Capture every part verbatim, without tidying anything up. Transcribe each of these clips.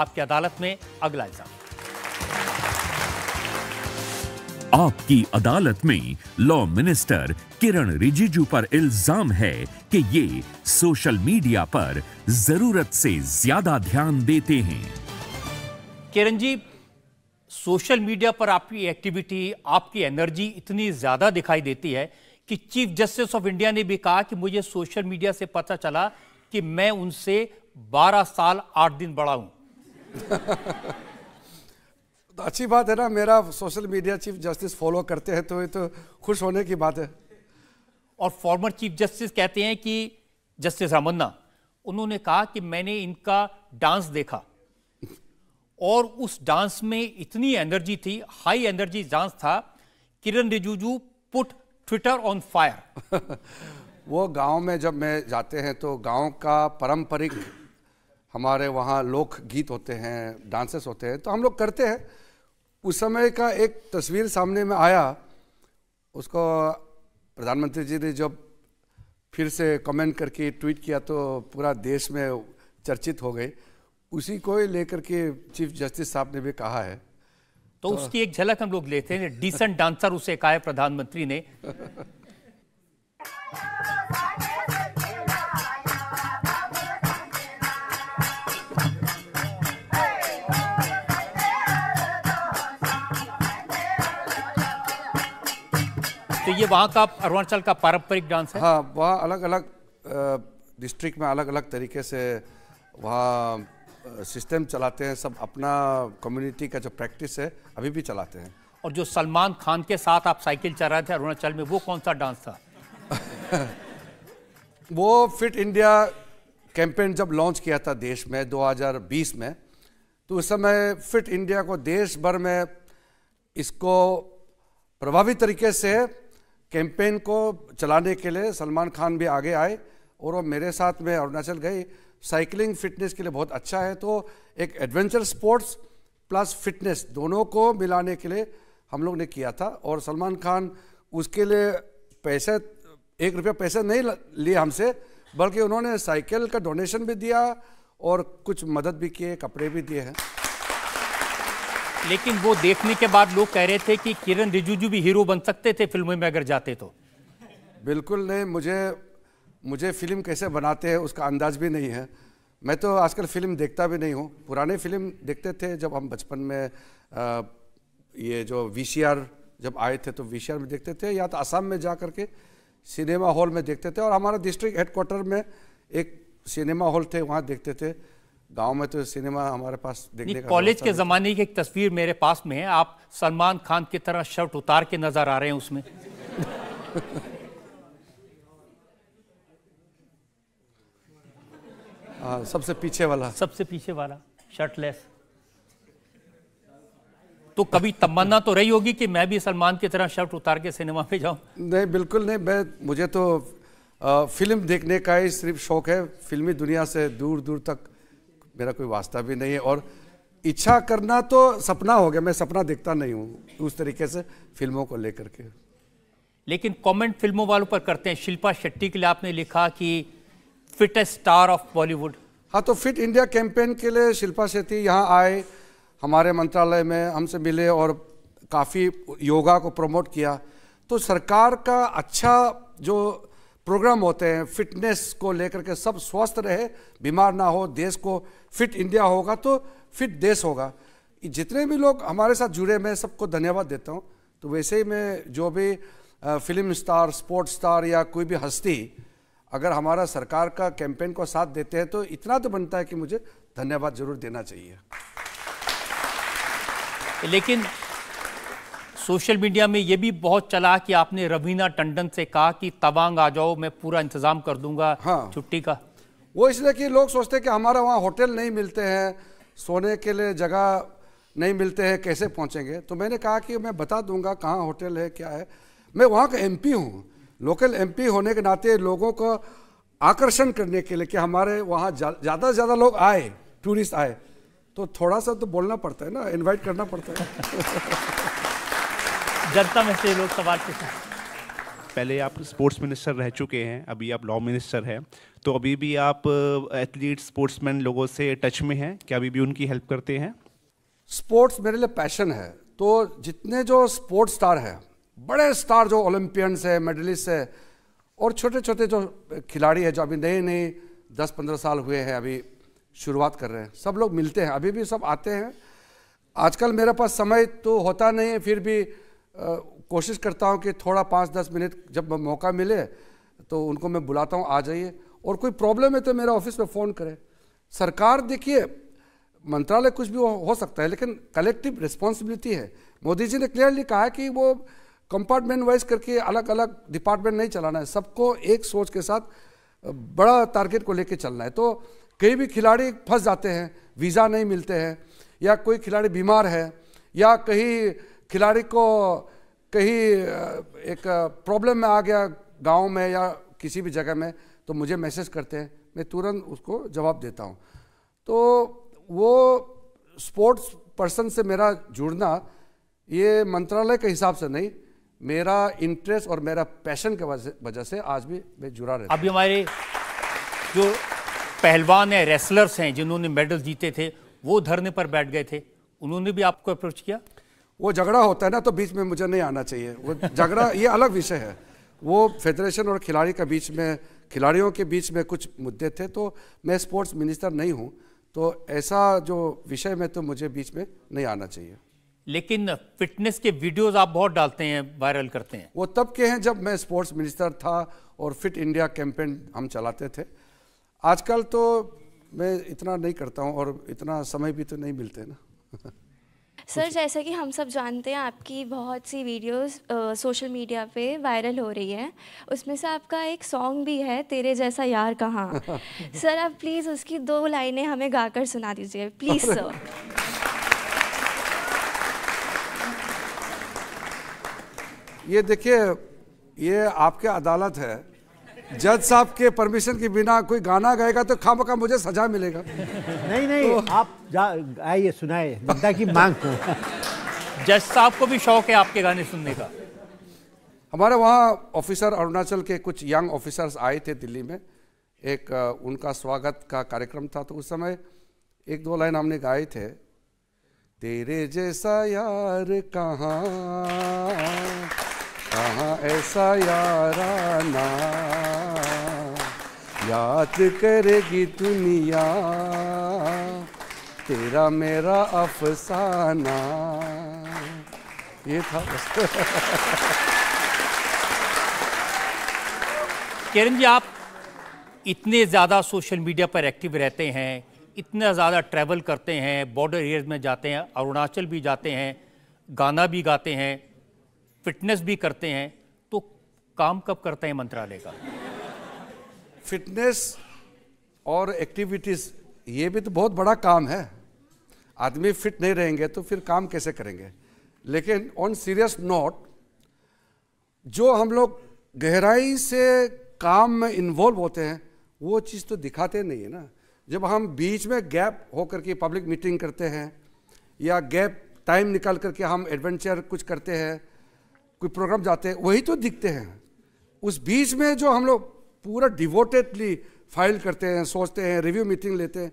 आपकी अदालत में अगला इल्जाम। आपकी अदालत में लॉ मिनिस्टर किरेन रिजिजू पर इल्जाम है कि ये सोशल मीडिया पर जरूरत से ज्यादा ध्यान देते हैं। किरेन जी, सोशल मीडिया पर आपकी एक्टिविटी, आपकी एनर्जी इतनी ज्यादा दिखाई देती है कि चीफ जस्टिस ऑफ इंडिया ने भी कहा कि मुझे सोशल मीडिया से पता चला कि मैं उनसे बारह साल आठ दिन बड़ा हूं। तो अच्छी बात है ना, मेरा social media chief justice follow करते हैं तो ये तो खुश होने की बात है। और फॉर्मर चीफ जस्टिस कहते हैं कि जस्टिस रमन्ना, उन्होंने कहा कि मैंने इनका डांस देखा और उस डांस में इतनी एनर्जी थी, हाई एनर्जी डांस था, Kiren Rijiju put Twitter on fire. वो गांव में जब मैं जाते हैं तो गांव का पारंपरिक हमारे वहाँ लोक गीत होते हैं, डांसेस होते हैं, तो हम लोग करते हैं। उस समय का एक तस्वीर सामने में आया, उसको प्रधानमंत्री जी ने जब फिर से कमेंट करके ट्वीट किया तो पूरा देश में चर्चित हो गई। उसी को लेकर के चीफ जस्टिस साहब ने भी कहा है, तो, तो उसकी एक झलक हम लोग लेते हैं। डिसेंट डांसर उसे कहा है प्रधानमंत्री ने। तो ये वहां का, अरुणाचल का पारंपरिक डांस है। हाँ, वहाँ अलग अलग डिस्ट्रिक्ट में अलग अलग तरीके से वहाँ सिस्टम चलाते हैं, सब अपना कम्युनिटी का जो प्रैक्टिस है अभी भी चलाते हैं। और जो सलमान खान के साथ आप साइकिल चला रहे थे अरुणाचल में, वो कौन सा डांस था? वो फिट इंडिया कैंपेन जब लॉन्च किया था देश में दो हज़ार बीस में, तो उस समय फिट इंडिया को देश भर में इसको प्रभावी तरीके से कैंपेन को चलाने के लिए सलमान खान भी आगे आए और वो मेरे साथ में अरुणाचल गए। साइकिलिंग फिटनेस के लिए बहुत अच्छा है, तो एक एडवेंचर स्पोर्ट्स प्लस फिटनेस दोनों को मिलाने के लिए हम लोग ने किया था। और सलमान खान उसके लिए पैसे, एक रुपया पैसे नहीं लिए हमसे, बल्कि उन्होंने साइकिल का डोनेशन भी दिया और कुछ मदद भी किए, कपड़े भी दिए हैं। लेकिन वो देखने के बाद लोग कह रहे थे कि किरेन रिजिजू भी हीरो बन सकते थे फिल्मों में अगर जाते तो। बिल्कुल नहीं, मुझे मुझे फिल्म कैसे बनाते हैं उसका अंदाज भी नहीं है। मैं तो आजकल फिल्म देखता भी नहीं हूँ। पुराने फिल्म देखते थे जब हम बचपन में, आ, ये जो वीसीआर जब आए थे तो वीसीआर में देखते थे, या तो असम में जा करके सिनेमा हॉल में देखते थे। और हमारा डिस्ट्रिक्ट हेडक्वार्टर में एक सिनेमा हॉल थे, वहाँ देखते थे। गाँव में तो सिनेमा हमारे पास देखने का। कॉलेज के ज़माने की एक तस्वीर मेरे पास में है, आप सलमान खान की तरह शर्ट उतार के नज़र आ रहे हैं उसमें। आ, सबसे पीछे वाला सबसे पीछे वाला शर्टलेस। तो कभी तमन्ना तो रही होगी कि मैं भी सलमान की तरह शर्ट उतार के सिनेमा पे जाऊं? नहीं, बिल्कुल नहीं। मैं मुझे तो आ, फिल्म देखने का ही सिर्फ शौक है। फिल्मी दुनिया से दूर दूर तक मेरा कोई वास्ता भी नहीं है। और इच्छा करना तो सपना हो गया, मैं सपना देखता नहीं हूँ उस तरीके से फिल्मों को लेकर के। लेकिन कॉमेंट फिल्मों वालों पर करते हैं। शिल्पा शेट्टी के लिए आपने लिखा कि फिटेस्ट स्टार ऑफ बॉलीवुड। हाँ, तो फिट इंडिया कैंपेन के लिए शिल्पा शेट्टी यहाँ आए हमारे मंत्रालय में, हमसे मिले और काफ़ी योगा को प्रमोट किया। तो सरकार का अच्छा जो प्रोग्राम होते हैं फिटनेस को लेकर के, सब स्वस्थ रहे, बीमार ना हो, देश को फिट इंडिया होगा तो फिट देश होगा। जितने भी लोग हमारे साथ जुड़े, मैं सबको धन्यवाद देता हूँ। तो वैसे ही मैं जो भी फिल्म स्टार, स्पोर्ट्स स्टार या कोई भी हस्ती अगर हमारा सरकार का कैंपेन को साथ देते हैं तो इतना तो बनता है कि मुझे धन्यवाद जरूर देना चाहिए। लेकिन सोशल मीडिया में ये भी बहुत चला कि आपने रवीना टंडन से कहा कि तवांग आ जाओ, मैं पूरा इंतजाम कर दूंगा। हाँ, छुट्टी का। वो इसलिए कि लोग सोचते हैं कि हमारा वहाँ होटल नहीं मिलते हैं, सोने के लिए जगह नहीं मिलते हैं, कैसे पहुँचेंगे। तो मैंने कहा कि मैं बता दूंगा कहाँ होटल है, क्या है। मैं वहाँ का एम पी हूँ, लोकल एमपी होने के नाते लोगों को आकर्षण करने के लिए कि हमारे वहाँ ज़्यादा से ज़्यादा लोग आए, टूरिस्ट आए, तो थोड़ा सा तो बोलना पड़ता है ना, इनवाइट करना पड़ता है। जनता में से लोग सवाल पूछते हैं। पहले आप स्पोर्ट्स मिनिस्टर रह चुके हैं, अभी आप लॉ मिनिस्टर हैं, तो अभी भी आप एथलीट स्पोर्ट्समैन लोगों से टच में हैं क्या? अभी भी उनकी हेल्प करते हैं? स्पोर्ट्स मेरे लिए पैशन है, तो जितने जो स्पोर्ट्स स्टार हैं, बड़े स्टार जो ओलंपियंस हैं, मेडलिस्ट हैं और छोटे छोटे जो खिलाड़ी हैं जो अभी नए नए दस पंद्रह साल हुए हैं, अभी शुरुआत कर रहे हैं, सब लोग मिलते हैं, अभी भी सब आते हैं। आजकल मेरे पास समय तो होता नहीं है, फिर भी आ, कोशिश करता हूँ कि थोड़ा पाँच दस मिनट जब मौका मिले तो उनको मैं बुलाता हूँ, आ जाइए, और कोई प्रॉब्लम है तो मेरे ऑफिस में फ़ोन करें। सरकार देखिए, मंत्रालय कुछ भी हो सकता है, लेकिन कलेक्टिव रिस्पॉन्सिबिलिटी है। मोदी जी ने क्लियरली कहा है कि वो कंपार्टमेंट वाइज करके अलग अलग डिपार्टमेंट नहीं चलाना है, सबको एक सोच के साथ बड़ा टारगेट को लेकर चलना है। तो कई भी खिलाड़ी फंस जाते हैं, वीज़ा नहीं मिलते हैं, या कोई खिलाड़ी बीमार है, या कहीं खिलाड़ी को कहीं एक प्रॉब्लम में आ गया गांव में या किसी भी जगह में, तो मुझे मैसेज करते हैं, मैं तुरंत उसको जवाब देता हूं। तो वो स्पोर्ट्स पर्सन से मेरा जुड़ना ये मंत्रालय के हिसाब से नहीं, मेरा इंटरेस्ट और मेरा पैशन के वजह से आज भी मैं जुड़ा रहता हूं। अभी हमारे जो पहलवान हैं, रेसलर्स हैं, जिन्होंने मेडल जीते थे, वो धरने पर बैठ गए थे, उन्होंने भी आपको अप्रोच किया? वो झगड़ा होता है ना, तो बीच में मुझे नहीं आना चाहिए, वो झगड़ा ये अलग विषय है, वो फेडरेशन और खिलाड़ी के बीच में, खिलाड़ियों के बीच में कुछ मुद्दे थे, तो मैं स्पोर्ट्स मिनिस्टर नहीं हूँ, तो ऐसा जो विषय में तो मुझे बीच में नहीं आना चाहिए। लेकिन फिटनेस के वीडियोज़ आप बहुत डालते हैं, वायरल करते हैं, वो तब के हैं जब मैं स्पोर्ट्स मिनिस्टर था और फिट इंडिया कैंपेन हम चलाते थे। आजकल तो मैं इतना नहीं करता हूं और इतना समय भी तो नहीं मिलते ना। सर, जैसा कि हम सब जानते हैं, आपकी बहुत सी वीडियोस आ, सोशल मीडिया पे वायरल हो रही है, उसमें से आपका एक सॉन्ग भी है, तेरे जैसा यार कहाँ। सर, आप प्लीज़ उसकी दो लाइनें हमें गाकर सुना दीजिए प्लीज़ सर। ये देखिए, ये आपके अदालत है, जज साहब के परमिशन के बिना कोई गाना गाएगा तो खामखा मुझे सजा मिलेगा। नहीं नहीं तो, आप आइए सुनाए जनता की मांग को। जज साहब को भी शौक है आपके गाने सुनने का। हमारे वहाँ ऑफिसर, अरुणाचल के कुछ यंग ऑफिसर्स आए थे दिल्ली में, एक उनका स्वागत का कार्यक्रम था, तो उस समय एक दो लाइन हमने गाए थे, तेरे जैसा यार कहाँ, कहाँ ऐसा याराना, याद करेगी दुनिया तेरा मेरा अफसाना। ये था। किरेन जी, आप इतने ज़्यादा सोशल मीडिया पर एक्टिव रहते हैं, इतना ज़्यादा ट्रैवल करते हैं, बॉर्डर एरियाज में जाते हैं, अरुणाचल भी जाते हैं, गाना भी गाते हैं, फिटनेस भी करते हैं, तो काम कब करते हैं मंत्रालय का? फिटनेस और एक्टिविटीज, ये भी तो बहुत बड़ा काम है। आदमी फिट नहीं रहेंगे तो फिर काम कैसे करेंगे? लेकिन ऑन सीरियस नोट, जो हम लोग गहराई से काम में इन्वॉल्व होते हैं, वो चीज़ तो दिखाते नहीं है ना। जब हम बीच में गैप होकर के पब्लिक मीटिंग करते हैं, या गैप टाइम निकाल करके हम एडवेंचर कुछ करते हैं, कोई प्रोग्राम जाते हैं, वही तो दिखते हैं। उस बीच में जो हम लोग पूरा डिवोटेडली फाइल करते हैं, सोचते हैं, रिव्यू मीटिंग लेते हैं,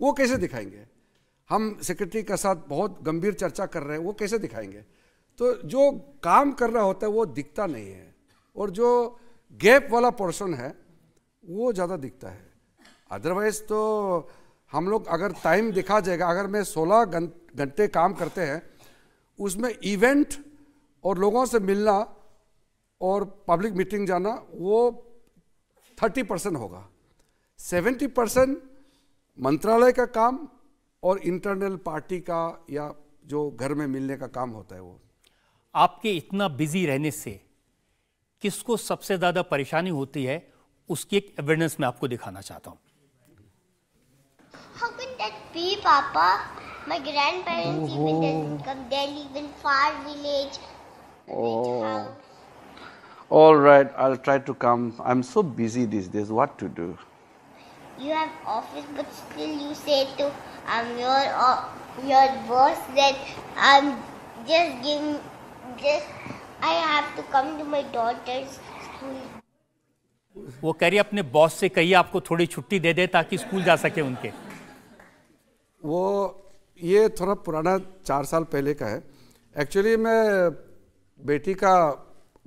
वो कैसे दिखाएंगे? हम सेक्रेटरी के साथ बहुत गंभीर चर्चा कर रहे हैं, वो कैसे दिखाएंगे? तो जो काम कर रहा होता है वो दिखता नहीं है, और जो गैप वाला पोर्शन है वो ज़्यादा दिखता है। अदरवाइज तो हम लोग, अगर टाइम देखा जाएगा, अगर मैं सोलह घंटे काम करते हैं, उसमें इवेंट और लोगों से मिलना और पब्लिक मीटिंग जाना, वो तीस परसेंट होगा। सत्तर परसेंट मंत्रालय का काम और इंटरनल पार्टी का या जो घर में मिलने का काम होता है वो। आपके इतना बिजी रहने से किसको सबसे ज़्यादा परेशानी होती है, उसकी एक एविडेंस मैं आपको दिखाना चाहता हूँ। How can that be, Papa? My grandparents even didn't come. They live in far village. Oh, all right. I'll try to come. I'm so busy these days. What to do? You have office, but still you say to I'm your uh, your boss that I'm just giving just I have to come to my daughter's वो कह रही अपने boss से कहिए आपको थोड़ी छुट्टी दे दे ताकि स्कूल जा सके उनके। वो ये थोड़ा पुराना चार साल पहले का है। एक्चुअली मैं बेटी का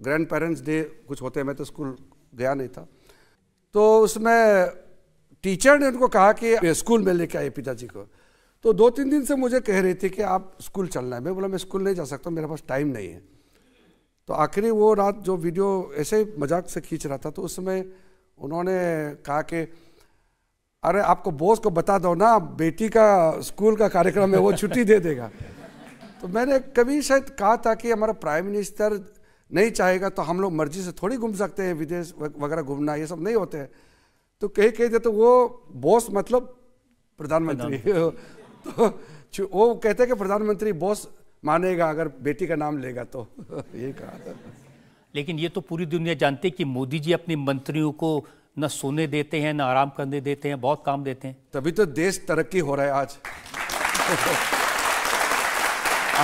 ग्रैंड पेरेंट्स डे कुछ होते हैं, मैं तो स्कूल गया नहीं था, तो उसमें टीचर ने उनको कहा कि स्कूल में लेके आए पिताजी को। तो दो तीन दिन से मुझे कह रही थी कि आप स्कूल चलना है। मैं बोला मैं स्कूल नहीं जा सकता, मेरे पास टाइम नहीं है। तो आखिरी वो रात जो वीडियो ऐसे ही मजाक से खींच रहा था, तो उसमें उन्होंने कहा कि अरे आपको बॉस को बता दो ना, बेटी का स्कूल का कार्यक्रम है, वो छुट्टी दे देगा। तो मैंने कभी शायद कहा था कि हमारा प्राइम मिनिस्टर नहीं चाहेगा तो हम लोग मर्जी से थोड़ी घूम सकते हैं, विदेश वगैरह घूमना ये सब नहीं होते हैं। तो कहीं कहीं देते तो वो बॉस मतलब प्रधानमंत्री, तो वो कहते हैं कि प्रधानमंत्री बॉस मानेगा अगर बेटी का नाम लेगा तो। यही कहा था। लेकिन ये तो पूरी दुनिया जानती है कि मोदी जी अपने मंत्रियों को न सोने देते हैं, न आराम करने देते हैं, बहुत काम देते हैं, तभी तो देश तरक्की हो रहा है आज।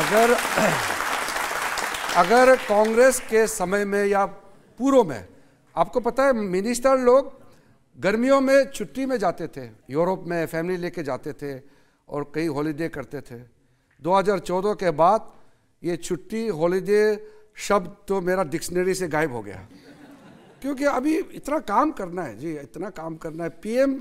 अगर अगर कांग्रेस के समय में या पूर्व में, आपको पता है मिनिस्टर लोग गर्मियों में छुट्टी में जाते थे, यूरोप में फैमिली लेके जाते थे और कई हॉलीडे करते थे। दो हज़ार चौदह के बाद ये छुट्टी हॉलीडे शब्द तो मेरा डिक्शनरी से गायब हो गया, क्योंकि अभी इतना काम करना है जी, इतना काम करना है। पीएम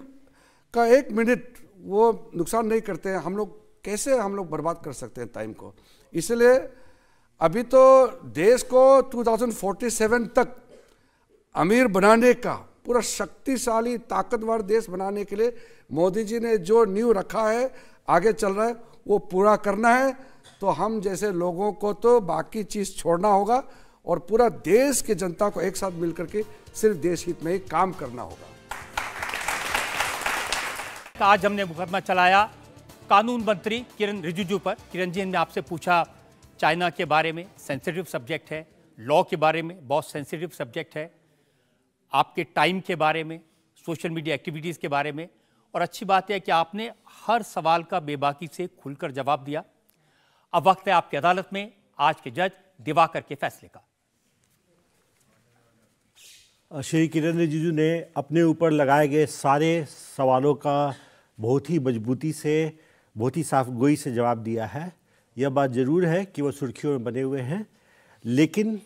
का एक मिनट वो नुकसान नहीं करते हैं, हम लोग कैसे हम लोग बर्बाद कर सकते हैं टाइम को। इसलिए अभी तो देश को दो हज़ार सैंतालीस तक अमीर बनाने का, पूरा शक्तिशाली ताकतवर देश बनाने के लिए मोदी जी ने जो नींव रखा है, आगे चल रहा है, वो पूरा करना है। तो हम जैसे लोगों को तो बाकी चीज़ छोड़ना होगा और पूरा देश की जनता को एक साथ मिलकर के सिर्फ देश हित में ही काम करना होगा। आज हमने मुकदमा चलाया कानून मंत्री किरेन रिजिजू पर। किरेन जी ने आपसे पूछा चाइना के बारे में, सेंसिटिव सब्जेक्ट है, लॉ के बारे में बहुत सेंसिटिव सब्जेक्ट है, आपके टाइम के बारे में, सोशल मीडिया एक्टिविटीज़ के बारे में। और अच्छी बात है कि आपने हर सवाल का बेबाकी से खुलकर जवाब दिया। अब वक्त है आपकी अदालत में आज के जज दिवाकर के फैसले का। श्री किरेन रिजिजू ने अपने ऊपर लगाए गए सारे सवालों का बहुत ही मजबूती से, बहुत ही साफगोई से जवाब दिया है। यह बात ज़रूर है कि वह सुर्खियों में बने हुए हैं, लेकिन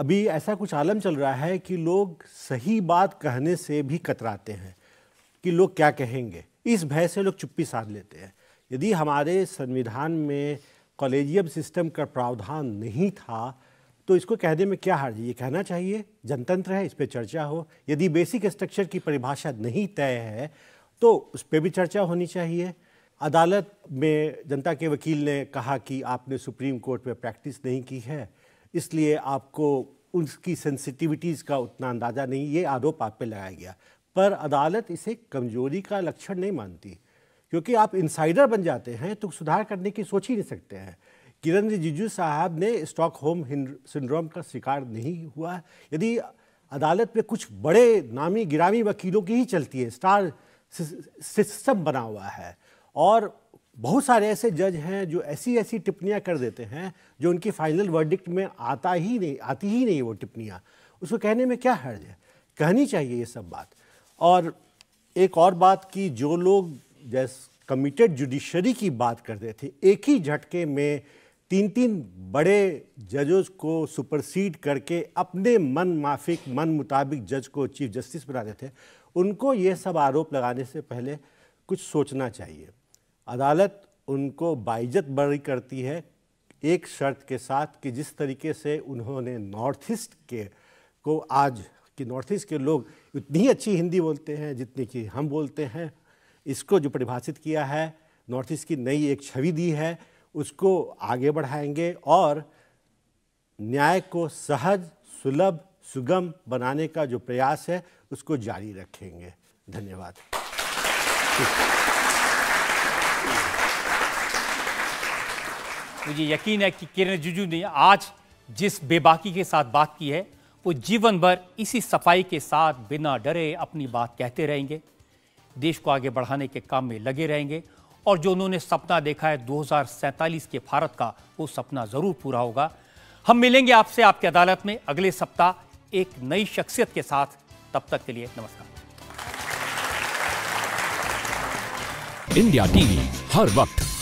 अभी ऐसा कुछ आलम चल रहा है कि लोग सही बात कहने से भी कतराते हैं कि लोग क्या कहेंगे, इस भय से लोग चुप्पी साध लेते हैं। यदि हमारे संविधान में कॉलेजियम सिस्टम का प्रावधान नहीं था तो इसको कहने में क्या हर्ज है, ये कहना चाहिए जनतंत्र है, इस पर चर्चा हो। यदि बेसिक स्ट्रक्चर की परिभाषा नहीं तय है तो उस पर भी चर्चा होनी चाहिए। अदालत में जनता के वकील ने कहा कि आपने सुप्रीम कोर्ट में प्रैक्टिस नहीं की है, इसलिए आपको उनकी सेंसिटिविटीज़ का उतना अंदाज़ा नहीं, ये आरोप आप पे लगाया गया। पर अदालत इसे कमजोरी का लक्षण नहीं मानती, क्योंकि आप इनसाइडर बन जाते हैं तो सुधार करने की सोच ही नहीं सकते हैं। किरेन रिजिजू साहब ने स्टॉकहोम सिंड्रोम का शिकार नहीं हुआ। यदि अदालत में कुछ बड़े नामी गिरामी वकीलों की ही चलती है, स्टार सिस्टम बना हुआ है, और बहुत सारे ऐसे जज हैं जो ऐसी ऐसी टिप्पणियां कर देते हैं जो उनकी फाइनल वर्डिक्ट में आता ही नहीं आती ही नहीं वो टिप्पणियां, उसको कहने में क्या हर्ज है, कहनी चाहिए ये सब बात। और एक और बात कि जो लोग जैस कमिटेड जुडिशरी की बात करते थे, एक ही झटके में तीन तीन बड़े जजों को सुपरसीड करके अपने मन माफिक मन मुताबिक जज को चीफ जस्टिस बनाते थे, उनको ये सब आरोप लगाने से पहले कुछ सोचना चाहिए। अदालत उनको बाइज्जत बरी करती है एक शर्त के साथ कि जिस तरीके से उन्होंने नॉर्थ ईस्ट के को आज कि नॉर्थ ईस्ट के लोग इतनी अच्छी हिंदी बोलते हैं जितनी कि हम बोलते हैं, इसको जो परिभाषित किया है, नॉर्थ ईस्ट की नई एक छवि दी है, उसको आगे बढ़ाएंगे और न्याय को सहज सुलभ सुगम बनाने का जो प्रयास है उसको जारी रखेंगे। धन्यवाद। मुझे यकीन है कि किरेन रिजिजू ने आज जिस बेबाकी के साथ बात की है, वो जीवन भर इसी सफाई के साथ बिना डरे अपनी बात कहते रहेंगे, देश को आगे बढ़ाने के काम में लगे रहेंगे। और जो उन्होंने सपना देखा है दो हज़ार सैंतालीस के भारत का, वो सपना ज़रूर पूरा होगा। हम मिलेंगे आपसे आपके अदालत में अगले सप्ताह एक नई शख्सियत के साथ। तब तक के लिए नमस्कार। इंडिया टीवी हर वक्त